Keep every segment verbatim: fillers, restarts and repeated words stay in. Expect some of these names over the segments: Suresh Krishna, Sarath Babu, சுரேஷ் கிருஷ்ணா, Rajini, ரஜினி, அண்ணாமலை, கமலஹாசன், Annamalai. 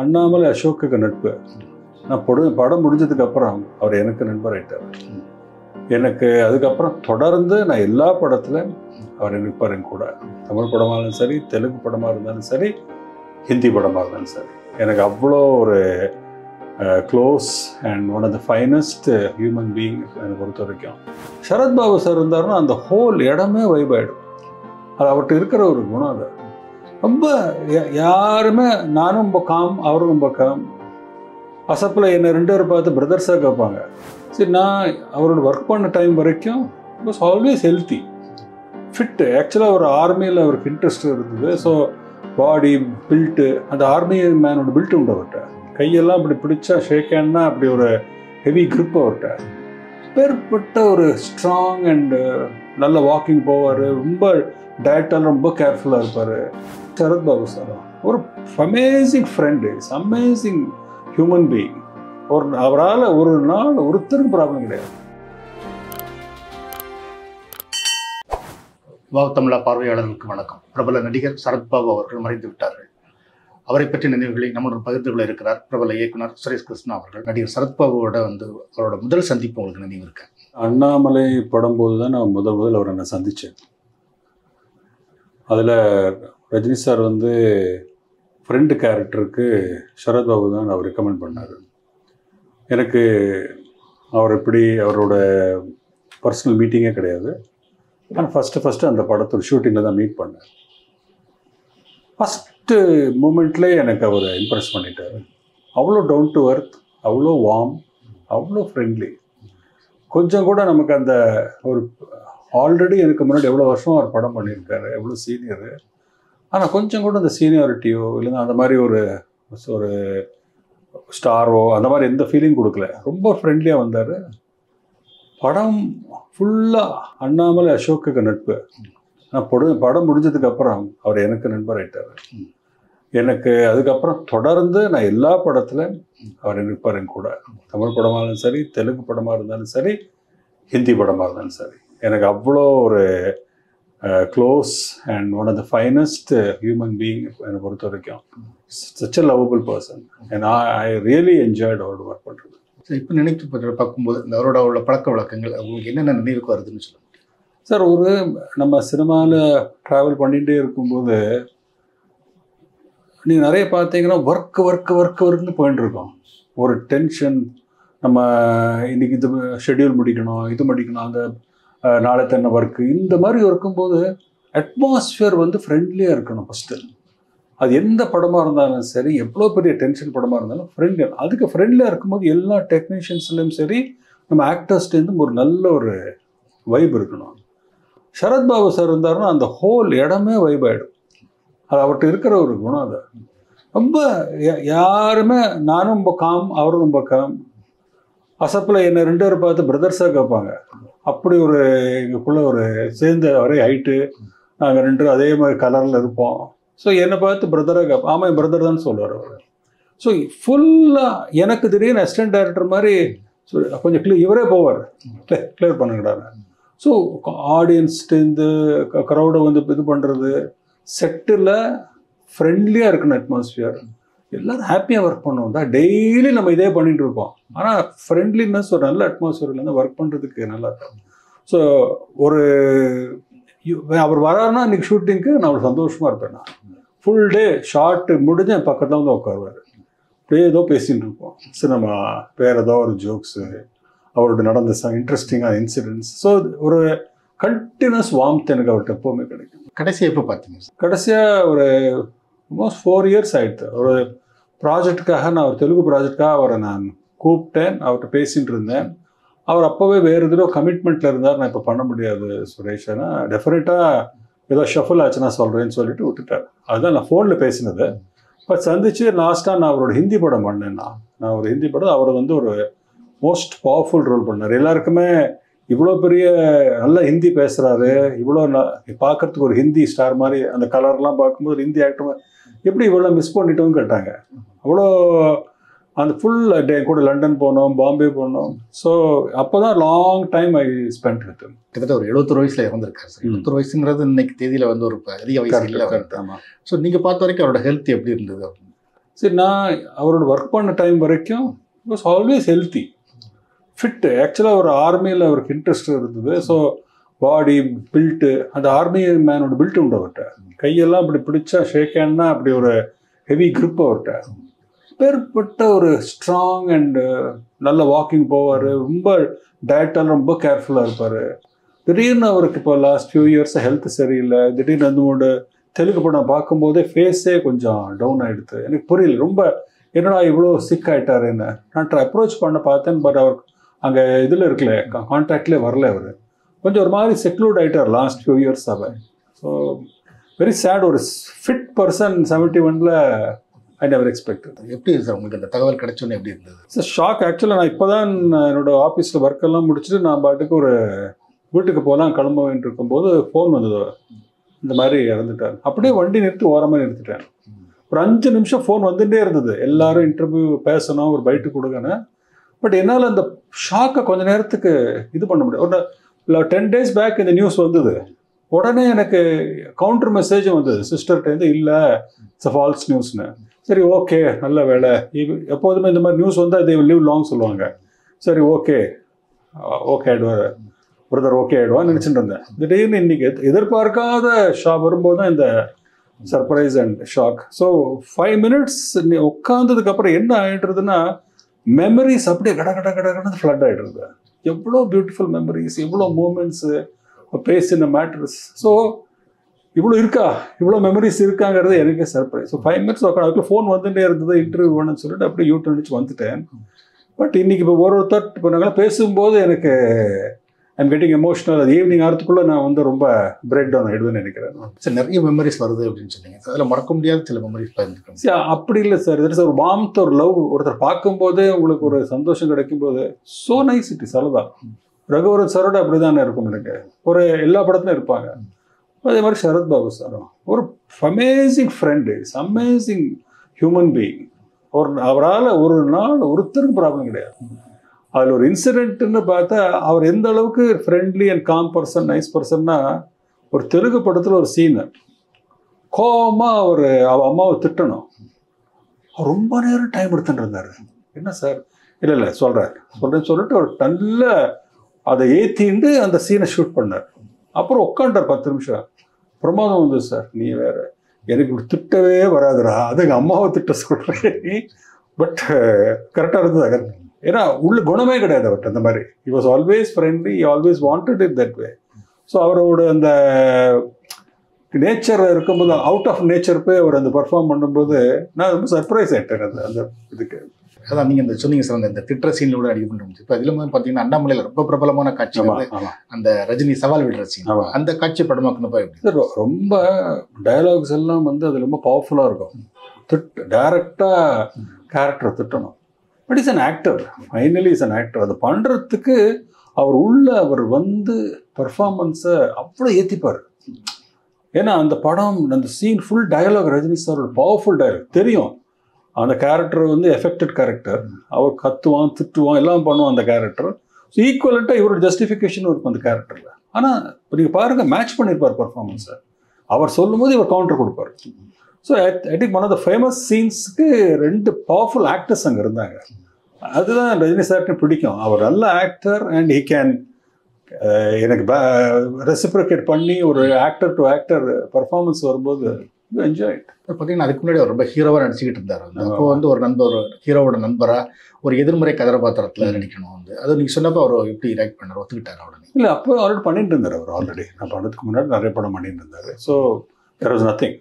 Annamalai Ashoka நட்பு நான் படம் முடிஞ்சதுக்கு அப்புறம் அவர் எனக்கு நண்பர் ஆயிட்டார். எனக்கு அதுக்கு அப்புறம் தொடர்ந்து நான் எல்லா படத்துல அவர் இருப்பார் என் கூட. தமிழ் படமா இருந்தாலும் சரி, தெலுங்கு படமா இருந்தாலும் சரி, ஹிந்தி படமா இருந்தாலும் சரி. எனக்கு அவ்வளோ ஒரு close and one of the finest human being என்னை பொறுத்த வரைக்கும். சரத் பாபு சார் இருந்தாருன்னா அந்த ஹோல் இடமே வைப் ஆகிடும். அது அவர்கிட்ட இருக்கிற ஒரு குணம். அது ரொம்ப யாருமே நானும் ரொம்ப காம், அவரும் ரொம்ப காம். அசப்பில் என்னை ரெண்டு பேரும் பார்த்து பிரதர்ஸாக கேட்பாங்க. சரி, நான் அவரோட ஒர்க் பண்ண டைம் வரைக்கும் வாஸ் ஆல்வேஸ் ஹெல்த்தி, ஃபிட்டு. ஆக்சுவலாக ஒரு ஆர்மியில் அவருக்கு இன்ட்ரெஸ்ட் இருந்தது. ஸோ பாடி பில்ட்டு, அந்த ஆர்மி மேனோட பில்ட்டு உண்டு அவர்கிட்ட. கையெல்லாம் அப்படி பிடிச்சா ஷேக் ஹேண்ட்னா அப்படி ஒரு ஹெவி க்ரிப் அவர்கிட்ட. பேர்பட்ட ஒரு ஸ்ட்ராங் அண்டு நல்ல வாக்கிங் போவார். ரொம்ப டயட்டால் ரொம்ப கேர்ஃபுல்லாக இருப்பார் சரத் பாபு சார். ஒரு amazing friend, amazing human being. ஒரு அவரால் ஒரு நாள் ஒருத்தருக்கு ப்ராப்ளம் கிடையாது. வா தமிழா பார்வையாளர்களுக்கு வணக்கம். பிரபல நடிகர் சரத் பாபு அவர்கள் மறைந்து விட்டார்கள். அவரை பற்றிய நினைவுகளை நம்மளுடன் பகிர்ந்து கொள்ள இருக்கிறார் பிரபல இயக்குனர் சுரேஷ் கிருஷ்ணா அவர்கள். நடிகர் சரத் பாபுவோட வந்து அவரோட முதல் சந்திப்பு உங்களுக்கு நினைவு இருக்கு? அண்ணாமலை படம் போது தான் நான் முதல் முதல் அவரை நான் சந்தித்தேன். அதில் ரஜினி சார் வந்து ஃப்ரெண்டு கேரக்டருக்கு சரத் பாபு தான் அவர் ரெக்கமெண்ட் பண்ணார். எனக்கு அவர் எப்படி அவரோட பர்சனல் மீட்டிங்கே கிடையாது. நான் ஃபஸ்ட்டு ஃபஸ்ட்டு அந்த படத்தோட ஷூட்டிங்கில் தான் மீட் பண்ணேன். ஃபஸ்ட்டு மூமெண்ட்லேயே எனக்கு அவர் இம்ப்ரெஸ் பண்ணிட்டார். அவ்வளோ டவுன் டு அர்த், அவ்வளோ வார்ம், அவ்வளோ ஃப்ரெண்ட்லி. கொஞ்சம் கூட நமக்கு அந்த ஒரு ஆல்ரெடி எனக்கு முன்னாடி எவ்வளோ வருஷம் அவர் படம் பண்ணியிருக்காரு, எவ்வளோ சீனியரு. ஆனால் கொஞ்சம் கூட அந்த சீனியாரிட்டியோ இல்லைன்னா அந்த மாதிரி ஒரு ஒரு ஸ்டாரோ அந்த மாதிரி எந்த ஃபீலிங் கொடுக்கல. ரொம்ப ஃப்ரெண்ட்லியாக வந்தார். படம் ஃபுல்லாக அண்ணாமலை அசோக்குக்கு நட்பு. நான் படு படம் முடிஞ்சதுக்கப்புறம் அவர் எனக்கு நண்பர் ஆகிட்டார். எனக்கு அதுக்கப்புறம் தொடர்ந்து நான் எல்லா படத்துலையும் அவர் இருப்பார் என் கூட. தமிழ் படமாக இருந்தாலும் சரி, தெலுங்கு படமாக இருந்தாலும் சரி, ஹிந்தி படமாக இருந்தாலும் சரி. எனக்கு அவ்வளோ ஒரு close and one of the finest human being என்னை பொறுத்த வரைக்கும். Such a lovable person and I I really enjoyed அவரோட ஒர்க் பண்ணுறது. சார், இப்போ நினைத்து பார்க்கும்போது இந்த அவரோட உள்ள பழக்க வழக்கங்கள் அவங்களுக்கு என்னென்ன நினைவுக்கு வருதுன்னு சொல்லுங்கள் சார். ஒரு நம்ம சினிமாவில் ட்ராவல் பண்ணிகிட்டே இருக்கும்போது நீங்கள் நிறைய பார்த்தீங்கன்னா ஒர்க் ஒர்க் ஒர்க் ஒர்க்குன்னு போயிட்டு இருக்கோம். ஒரு டென்ஷன், நம்ம இன்றைக்கி இது ஷெட்யூல் முடிக்கணும், இது முடிக்கணும், அந்த நாளை தன்ன ஒர்க்கு, இந்த மாதிரி இருக்கும்போது அட்மாஸ்ஃபியர் வந்து ஃப்ரெண்ட்லியாக இருக்கணும் ஃபஸ்ட்டு. அது எந்த படமாக இருந்தாலும் சரி, எவ்வளோ பெரிய டென்ஷன் படமாக இருந்தாலும் ஃப்ரெண்ட்லியாக. அதுக்கு ஃப்ரெண்ட்லியாக இருக்கும்போது எல்லா டெக்னீஷியன்ஸ்லேயும் சரி, நம்ம ஆக்டர்ஸ்லேருந்து ஒரு நல்ல ஒரு வைப் இருக்கணும். சரத் பாபு சார் இருந்தாருன்னா அந்த ஹோல் இடமே வைப் ஆகிடும். அது அவர்கிட்ட இருக்கிற ஒரு குணம். அது ரொம்ப யாருமே நானும் ரொம்ப காம், அவரும் ரொம்ப காம். அசப்பில் என்னை ரெண்டு பேரும் பார்த்து பிரதர்ஸாக கேட்பாங்க. அப்படி ஒரு எங்களுக்குள்ளே ஒரு சேர்ந்த ஒரே ஹைட்டு, நாங்கள் ரெண்டு அதே மாதிரி கலரில் இருப்போம். ஸோ என்னை பார்த்து பிரதராக கேட்போம். ஆமாம், என் பிரதர் தான் சொல்லுவார் அவர். ஸோ ஃபுல்லாக எனக்கு திடீர்னு அசிஸ்டன்ட் டைரக்டர் மாதிரி கொஞ்சம் கிளியர் இவரே போவார், கிளியர் பண்ணிக்கிட்டாரு. ஸோ ஆடியன்ஸ்லேருந்து க்ரௌடை வந்து இது பண்ணுறது, செட்டில் ஃப்ரெண்ட்லியாக இருக்கணும் அட்மாஸ்ஃபியர். எல்லோரும் ஹாப்பியாக ஒர்க் பண்ணுவோம் தான். டெய்லி நம்ம இதே பண்ணிகிட்டு இருக்கோம். ஆனால் ஃப்ரெண்ட்லினஸ் ஒரு நல்ல அட்மாஸ்ஃபியர்லேருந்து ஒர்க் பண்ணுறதுக்கு நல்லா இருக்கும். ஸோ ஒரு அவர் வராருன்னா இன்றைக்கி ஷூட்டிங்க்கு நான் அவ்வளோ சந்தோஷமாக இருப்பேன். நான் ஃபுல் டே ஷார்ட்டு முடிஞ்சு என் பக்கத்தில் வந்து உட்காருவார். அப்படியே ஏதோ பேசிகிட்டு இருப்போம். சரி, நம்ம வேறு ஏதோ ஒரு ஜோக்ஸு, அவரோட நடந்த ச இன்ட்ரெஸ்டிங்கான இன்சிடென்ட்ஸ். ஸோ ஒரு கண்டினியூஸ் வார்ம்த் எனக்கு அவர்கிட்ட எப்போவுமே கிடைக்கும். கடைசியாக எப்போ பார்த்தீங்க? கடைசியாக ஒரு ஆல்மோஸ்ட் ஃபோர் இயர்ஸ் ஆகிடுது. ஒரு ப்ராஜெக்டுக்காக நான் ஒரு தெலுங்கு ப்ராஜெக்டாக அவரை நான் கூப்பிட்டேன். அவர்கிட்ட பேசிகிட்டு இருந்தேன். அவர் அப்போவே வேறு எதுவும் கமிட்மெண்ட்டில் இருந்தார். நான் இப்போ பண்ண முடியாது சுரேஷனா, டெஃபினட்டாக ஏதோ ஷஃபுல் ஆச்சுன்னா சொல்கிறேன்னு சொல்லிட்டு விட்டுட்டார். அதுதான் நான் ஃபோனில் பேசினது. இப்போ சந்தித்து லாஸ்ட்டாக நான் அவரோட ஹிந்தி படம் பண்ணேன்னா, நான் ஒரு ஹிந்தி படம் அவரை வந்து ஒரு மோஸ்ட் பவர்ஃபுல் ரோல் பண்ணார். எல்லாருக்குமே இவ்வளோ பெரிய நல்லா ஹிந்தி பேசுகிறாரு, இவ்வளோ பார்க்குறதுக்கு ஒரு ஹிந்தி ஸ்டார் மாதிரி, அந்த கலர்லாம் பார்க்கும்போது ஒரு ஹிந்தி ஆக்டர் எப்படி இவ்வளோ மிஸ் பண்ணிட்டோன்னு கேட்டாங்க. அவ்வளோ அந்த ஃபுல் டே கூட லண்டன் போனோம், பாம்பே போனோம். ஸோ அப்போ தான் long time I spend with. கிட்டத்தட்ட ஒரு எழுபத்தொரு வயசில் இறந்துருக்காரு சார். எழுபத்தொரு வயசுங்கிறது இன்னைக்கு தேதியில் வந்து ஒரு அதிக வயசு இல்லை. ஆமாம். ஸோ நீங்கள் பார்த்த வரைக்கும் அவரோட ஹெல்த் எப்படி இருந்தது? So, I work on time, he was always healthy, fit. Actually, our army is interested. So, body built, that army man built him. Shake and heavy grip. But strong and uh, walking power, diet is careful. The last few years, health is not the face is down. I am sick. I approach him, but I am not contact. I am secluded last few years. So, very sad. A fit person in seventy-one, I never expected. It's a shock. Actually, I work in the office. I work in the office. The Marie Arthur. Upday one day to Warman at the time. Brunch and Imsha phone one day the L R interview, pass an hour, bite to Kudagana. But Enal and the shock of Conjanathaka, either Pandam. Ten days back in the news one day. What a counter message on the sister ten the illa, it's a false news. Sir, okay, Allah Vella. Upon them in the news one day, they will live long so longer. Sir, okay, okay. Brother, okay, one incident. The day in India, either parka, the shop and the surprise and shock. So, five minutes, Okan to the copper end, I entered the memory, subject, flood. You blow beautiful memories, you blow moments, a pace in a mattress. So, you blow irka, you blow memories, irka, and a surprise. So, five minutes, phone one day, the interview one and so after you turn it one to ten. But in India, over thought, Pesum both and I'm getting emotional. At the evening, I am going to break down. So, there are memories. There are memories. Yeah, sir. There is a warmth or love. Or so nice it is. Raghuvar Sarada Abridhan. Sarath Babu sir. An amazing friend. Is amazing human being. Or problem. Our incident in the Bata, our end the friendly and calm person, nice person, or Telugu particular scene. Coma or Avama Titano. Rumbana time or Thunder. In a sir, Illa, Soldat, Soldat, Soldat, or Tundla are the eighth in day and the scene shoot punter. Upper Okanda Patrimsha. Promo on the sir, near Yerik Tittaway or other, the Amma Titus. But correct. He was always friendly, he always wanted it that way. So, our and the nature, out of nature, and the performance, I was surprised at that. I was in the theatre scene. I was in Annamalai, and the Rajini Saval scene. And the Kachi Padmakna. The dialogues are powerful. Director character. But he's an actor. Finally, he's an actor. The Pandratke, our Ulla, our one performance, Upra Yetipar. Ena and the Padam and the scene, full dialogue, Rajini sir, powerful dialogue. Therion. And the character on the affected character. Our Katuan, Thutuan, Elampano on the character. So, equivalent to your justification on the character. Ana, but you park match punir performance. Our Solomodi were counter good. So, I think one of the famous scenes is powerful actors. That's why Rajini sir is pretty good actor and he can uh, reciprocate panni or actor to actor performance. You enjoy it. I think I'm a hero. I'm a hero. I'm a hero. There was nothing.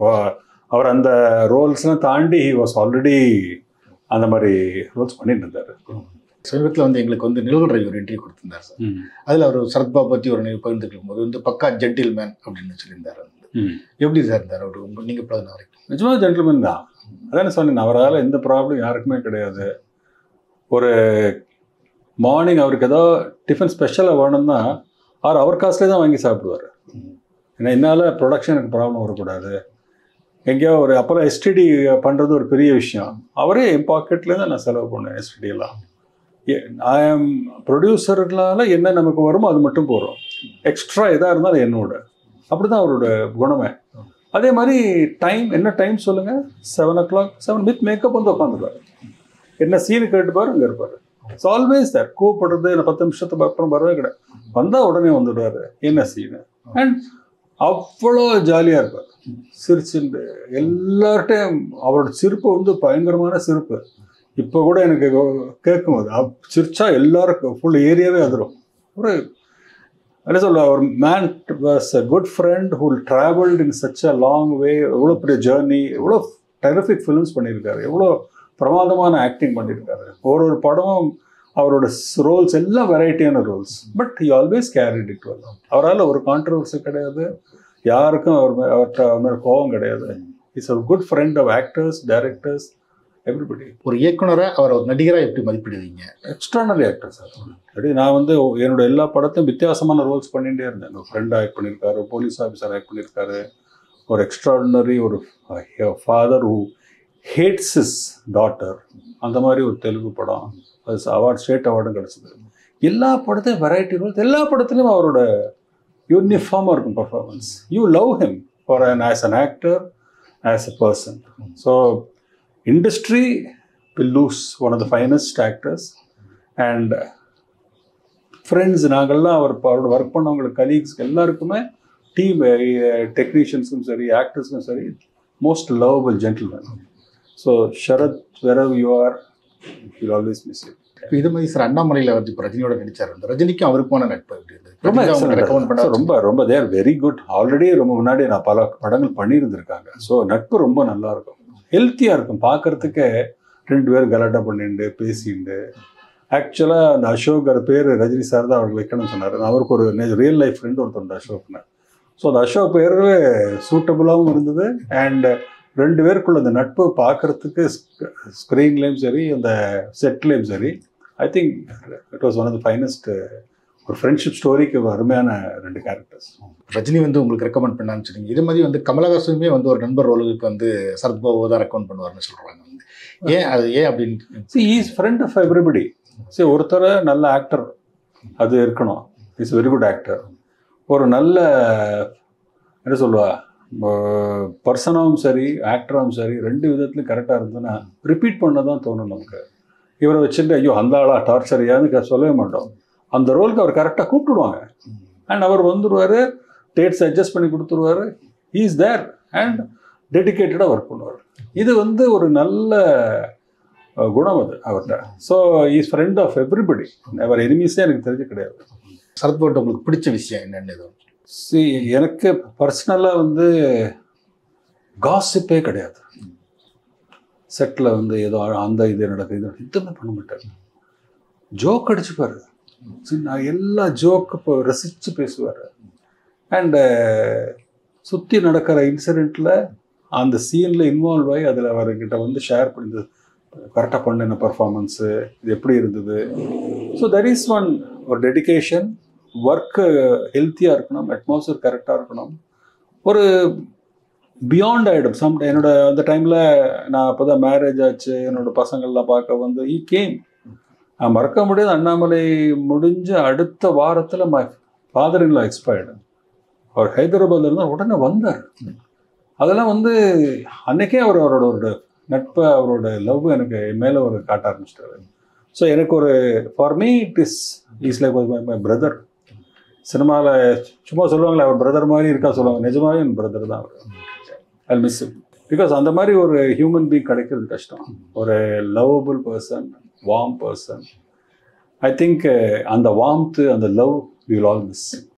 Our and the roles na Tandi, he was already and the Mari roles funny in there. So we cloned the English on the Nilur entry Kurtundar. I love Sarath Babu or New Point the Glimmer, the Paka gentleman of the nature in there. You deserve that out of Ning Plan. Which was a gentleman now. Then it's on in Avarala in the problem argument today. For a morning, our Kada, tiffin special Avanana, or our castle Mangisabur. Inala production problem or S T D Pandador Periusha. Our pocket leather S T D. I am producer Lala Yenamakorma Matuporo. Extra either another in order. Up to the Gonome. அதே மாதிரி time என்ன time சொல்லுங்க seven o'clock seven with makeup வந்து உட்காந்துருப்பாரு. என்ன சீனு கேட்டுப்பாரு அங்கே இருப்பாரு. It's always that. கூப்பிடுறது என்ன பத்து நிமிஷத்துக்கு அப்புறம் வரவே கிடையாது. வந்தால் உடனே வந்துடுவாரு என்ன சீனு. அண்ட் அவ்வளோ ஜாலியாக இருப்பார் சிரிச்சுண்டு எல்லார்ட்டையும். அவரோட சிரிப்பு வந்து பயங்கரமான சிரிப்பு. இப்போ கூட எனக்கு கேட்கும் அது அப் சிரிச்சா எல்லாருக்கும் ஃபுல் ஏரியாவே அதிரும். ஒரு என்ன சொல்ல ஒரு man was a good friend who'll travelled in such a long way. எவ்வளோ பெரிய ஜேர்னி, எவ்வளோ டெரிஃபிக் ஃபிலிம்ஸ் பண்ணியிருக்காரு, எவ்வளோ பிரமாதமான ஆக்டிங் பண்ணியிருக்காரு. ஒரு ஒரு படமும் அவரோட ரோல்ஸ் எல்லாம் வெரைட்டியான roles. But he always carried it well. அவரால் ஒரு கான்ட்ரவர்சி கிடையாது, யாருக்கும் அவர் அவர்கிட்ட அவர் மேலே கோபம் கிடையாது. இஸ் ஒரு good friend of actors, directors, everybody. ஒரு இயக்குனரை அவர் ஒரு நடிகராக எப்படி மதிப்பிடுவீங்க? Extraordinary actor sir. அப்படி நான் வந்து என்னோட எல்லா படத்தையும் வித்தியாசமான ரோல்ஸ் பண்ணிகிட்டே இருந்தேன். ஒரு ஃப்ரெண்ட் ஆக்ட் பண்ணியிருக்காரு, ஒரு போலீஸ் ஆஃபீஸர் ஆக்ட் பண்ணியிருக்காரு, ஒரு எக்ஸ்ட்ராடினரி ஒரு father who hates is daughter, அந்த மாதிரி ஒரு தெலுங்கு படம். அது அவார்ட் ஸ்டேட் அவார்டும் கிடச்சிது. எல்லா படத்தையும் வெரைட்டி ரோல்ஸ். எல்லா படத்துலையும் அவரோட யூனிஃபார்மாக இருக்கும் performance. You love him for an as an actor, as a person. So industry will lose one of the finest actors. And friends நாங்கள்லாம் அவர் அவரோட ஒர்க் பண்ணவங்களுக்கு கலீக்ஸ்க்கு எல்லாருக்குமே, டீம் டெக்னீஷியன்ஸுக்கும் சரி ஆக்டர்ஸுக்கும் சரி, most lovable gentleman. So Sarath wherever you are, you'll always miss him. இப்போ இது மாதிரி சார் அண்ணாமலையில் அவர் இப்போ ரஜினியோட நடிச்சார். ரஜினிக்கும் அவருக்குமான நட்பு ரொம்ப ரொம்ப ரொம்ப தேர் வெரி குட். ஆல்ரெடி ரொம்ப முன்னாடி நான் பல படங்கள் பண்ணியிருந்திருக்காங்க. ஸோ நட்பு ரொம்ப நல்லா இருக்கும், ஹெல்த்தியாக இருக்கும். பார்க்குறதுக்கே ரெண்டு பேரும் கலாட்டா பண்ணிட்டு பேசிட்டு. ஆக்சுவலாக அந்த அசோக்கர் பேர் ரஜினி சார் தான் அவருக்கு வைக்கணும்னு சொன்னார். அவருக்கு ஒரு ரியல் லைஃப் ஃப்ரெண்டு ஒருத்தர் அசோக்னு. ஸோ அந்த அசோக் பேர் சூட்டபுளாகவும் இருந்தது. அண்ட் ரெண்டு பேருக்குள்ள அந்த நட்பு பார்க்குறதுக்கு ஸ்க்ரீன்லேயும் சரி அந்த செட்லேயும் சரி, I think it was one of the finest. ஒரு ஃப்ரெண்ட்ஷிப் ஸ்டோரிக்கு அருமையான ரெண்டு கேரக்டர்ஸ். ரஜினி வந்து உங்களுக்கு ரெக்கமெண்ட் பண்ணான்னு சொன்னீங்க. இது மாதிரி வந்து கமலஹாசனுமே வந்து ஒரு நண்பர் ரோலுக்கு வந்து சரத் பாபு தான் ரெக்கமெண்ட் பண்ணுவார்னு சொல்கிறாங்க. ஏன் அது ஏன் அப்படின்னு? See he is friend of everybody. சரி, ஒருத்தர் நல்ல ஆக்டர் அது இருக்கணும். Is very good actor. ஒரு நல்ல என்ன சொல்லுவா பர்சனாகவும் சரி ஆக்டராகவும் சரி ரெண்டு விதத்துலையும் கரெக்டாக இருந்ததுன்னா ரிப்பீட் பண்ண தான் தோணும் நமக்கு. இவரை வச்சுட்டு ஐயோ அந்த ஆளா டார்ச்சர் ஏன்னு சொல்லவே மாட்டோம். அந்த ரோலுக்கு அவர் கரெக்டாக கூப்பிட்டுடுவாங்க. அண்ட் அவர் வந்துடுவார், டேட்ஸ் அட்ஜஸ்ட் பண்ணி கொடுத்துருவார். ஹீ இஸ் தேர் அண்ட் டெடிக்கேட்டடாக ஒர்க் பண்ணுவார். இது வந்து ஒரு நல்ல குணம் அது அவர்கிட்ட. So he is friend of everybody. அவர் எனிமீஸே எனக்கு தெரிஞ்சு கிடையாது. சரத்பாபு உங்களுக்கு பிடிச்ச விஷயம் என்னென்னு எதுவும்? சி எனக்கு பர்சனலாக வந்து காசிப்பே கிடையாது. செட்டில் வந்து ஏதோ அந்த இது நடக்குது இது எதுவுமே பண்ண மாட்டார். ஜோக் அடிச்சுப்பார். நான் எல்லா ஜோக்கு இப்போ ரசித்து பேசுவார். அண்டு சுற்றி நடக்கிற இன்சிடெண்ட்டில் அந்த சீனில் இன்வால்வ் ஆகி அதில் அவர்கிட்ட வந்து ஷேர் பண்ணிது கரெக்டாக பண்ணின பர்ஃபார்மன்ஸு இது எப்படி இருந்தது. So that is one. ஒரு டெடிக்கேஷன், ஒர்க்கு ஹெல்த்தியாக இருக்கணும், அட்மாஸ்பியர் கரெக்டாக இருக்கணும். ஒரு பியாண்ட் ஆகிடும். சம் என்னோட அந்த டைமில் நான் அப்போ தான் மேரேஜ் ஆச்சு. என்னோடய பசங்கள்லாம் பார்க்க வந்து ஈ கேம் நான் மறக்க முடியாது. அண்ணாமலை முடிஞ்ச அடுத்த வாரத்தில் my father in law expired. அவர் ஹைதராபாத்தில் இருந்தால் உடனே வந்தார். அதெல்லாம் வந்து அன்றைக்கே அவர் அவரோட ஒரு நட்பை அவரோட லவ் எனக்கு மேலே ஒரு காட்ட ஆரம்பிச்சிட்டாரு. ஸோ எனக்கு ஒரு for me it is is like my brother. சினிமாவில் சும்மா சொல்லுவாங்களே அவர் பிரதர் மாதிரி இருக்கா சொல்லுவாங்க. நிஜமாவே என் பிரதர் தான் அவர். ஐ மிஸ் இம் பிகாஸ் அந்த மாதிரி ஒரு ஹியூமன் பீங் கிடைக்கிறது கஷ்டம். ஒரு lovable person, warm person. I think அந்த வார்ம்த்து அந்த love we will all miss.